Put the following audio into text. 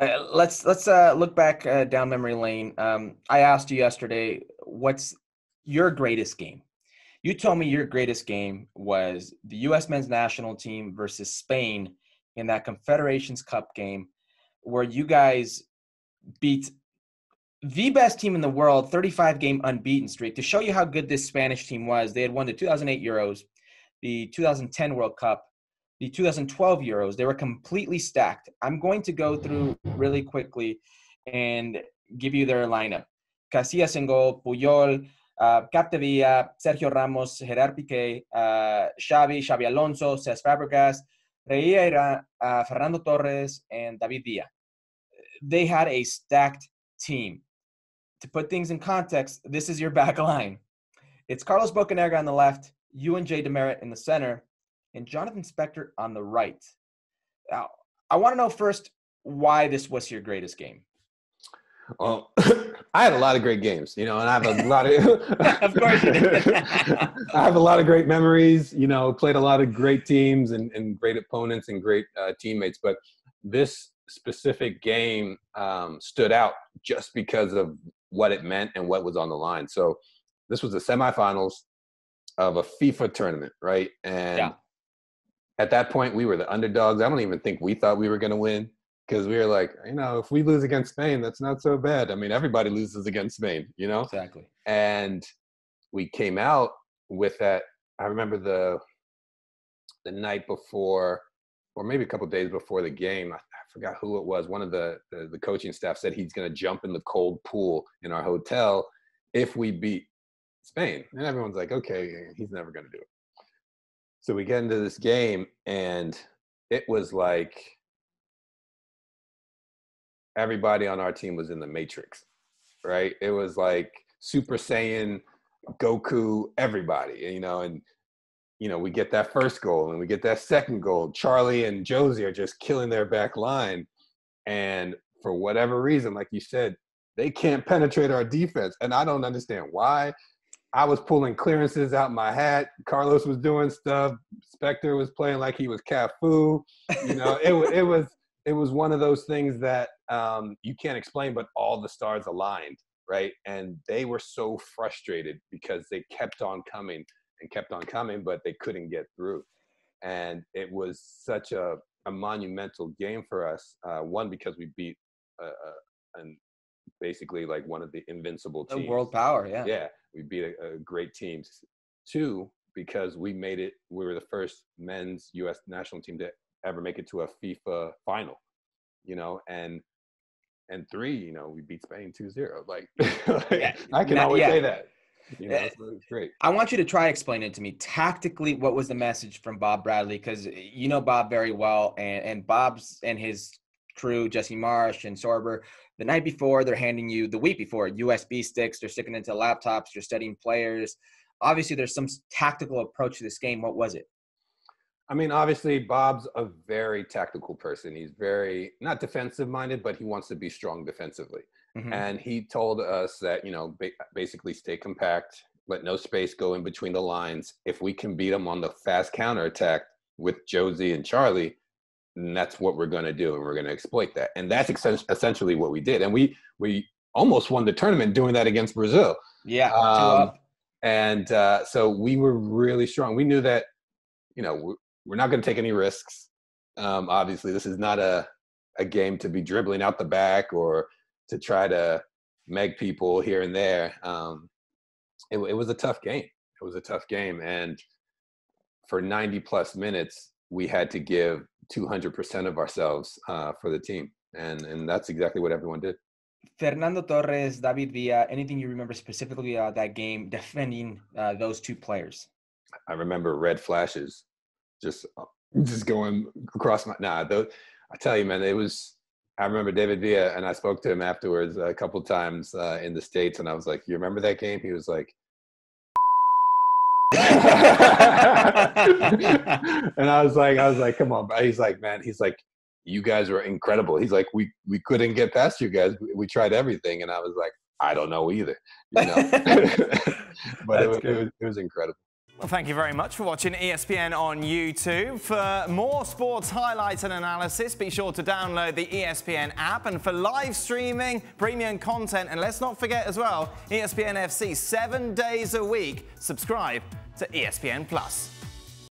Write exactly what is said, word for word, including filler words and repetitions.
Uh, let's let's uh, look back uh, down memory lane. Um, I asked you yesterday, what's your greatest game? You told me your greatest game was the U S men's national team versus Spain in that Confederations Cup game where you guys beat the best team in the world, thirty-five game unbeaten streak. To show you how good this Spanish team was, they had won the two thousand eight Euros, the two thousand ten World Cup, the two thousand twelve Euros. They were completely stacked. I'm going to go through really quickly and give you their lineup. Casillas in goal, Puyol, Uh, Capdevila, Sergio Ramos, Gerard Piqué, uh, Xavi, Xavi Alonso, Cesc Fabregas, Reina, uh, Fernando Torres, and David Villa. They had a stacked team. To put things in context, this is your back line. It's Carlos Bocanegra on the left, you and Jay DeMerit in the center, and Jonathan Spector on the right. Now, I want to know first why this was your greatest game. Well, I had a lot of great games, you know, and I have a lot of, of course you did. I have a lot of great memories, you know, played a lot of great teams and, and great opponents and great uh, teammates. But this specific game um, stood out just because of what it meant and what was on the line. So this was the semifinals of a FIFA tournament, right? And yeah. At that point, we were the underdogs. I don't even think we thought we were going to win. Because we were like, you know, if we lose against Spain, that's not so bad. I mean, everybody loses against Spain, you know? Exactly. And we came out with that. I remember the the night before, or maybe a couple of days before the game, I, I forgot who it was. One of the, the, the coaching staff said he's going to jump in the cold pool in our hotel if we beat Spain. And everyone's like, okay, he's never going to do it. So we get into this game, and it was like – everybody on our team was in the Matrix, right? It was like Super Saiyan, Goku, everybody, you know, and, you know, we get that first goal and we get that second goal. Charlie and Josie are just killing their back line. And for whatever reason, like you said, they can't penetrate our defense. And I don't understand why. I was pulling clearances out my hat. Carlos was doing stuff. Spector was playing like he was Cafu. You know, it, it was – it was one of those things that um, you can't explain, but all the stars aligned, right? And they were so frustrated because they kept on coming and kept on coming, but they couldn't get through. And it was such a, a monumental game for us. Uh, one, because we beat uh, and basically like one of the invincible teams. The world power, yeah. Yeah, we beat a, a great team. Two, because we made it, we were the first men's U S national team to ever make it to a FIFA final, you know, and and three, you know, we beat Spain two zero. Like, like yeah, I can not, always yeah. say that. You know, uh, so it's great. I want you to try explain it to me. Tactically, what was the message from Bob Bradley? Because you know Bob very well, and, and Bob's and his crew, Jesse Marsh and Sorber, the night before, they're handing you, the week before, U S B sticks, they're sticking into laptops, you're studying players. Obviously, there's some tactical approach to this game. What was it? I mean, obviously, Bob's a very tactical person. He's very, not defensive-minded, but he wants to be strong defensively. Mm-hmm. And he told us that, you know, ba- basically stay compact, let no space go in between the lines. If we can beat them on the fast counterattack with Josie and Charlie, then that's what we're going to do, and we're going to exploit that. And that's ex- essentially what we did. And we we almost won the tournament doing that against Brazil. Yeah. Um, and uh, so we were really strong. We knew that, you know, we, We're not going to take any risks. Um, obviously, this is not a, a game to be dribbling out the back or to try to meg people here and there. Um, it, it was a tough game. It was a tough game. And for ninety-plus minutes, we had to give two hundred percent of ourselves uh, for the team. And, and that's exactly what everyone did. Fernando Torres, David Villa, anything you remember specifically about that game defending uh, those two players? I remember red flashes. Just, just going across my nah. Those, I tell you, man, it was. I remember David Villa, and I spoke to him afterwards a couple times uh, in the States, and I was like, "You remember that game?" He was like, and I was like, "I was like, come on, bro." He's like, "Man," he's like, "You guys were incredible." He's like, "We we couldn't get past you guys. We, we tried everything," and I was like, "I don't know either," you know. But it was, it was it was incredible. Well, thank you very much for watching E S P N on YouTube. For more sports highlights and analysis, be sure to download the E S P N app. And for live streaming, premium content, and let's not forget as well, E S P N F C, seven days a week. Subscribe to E S P N Plus.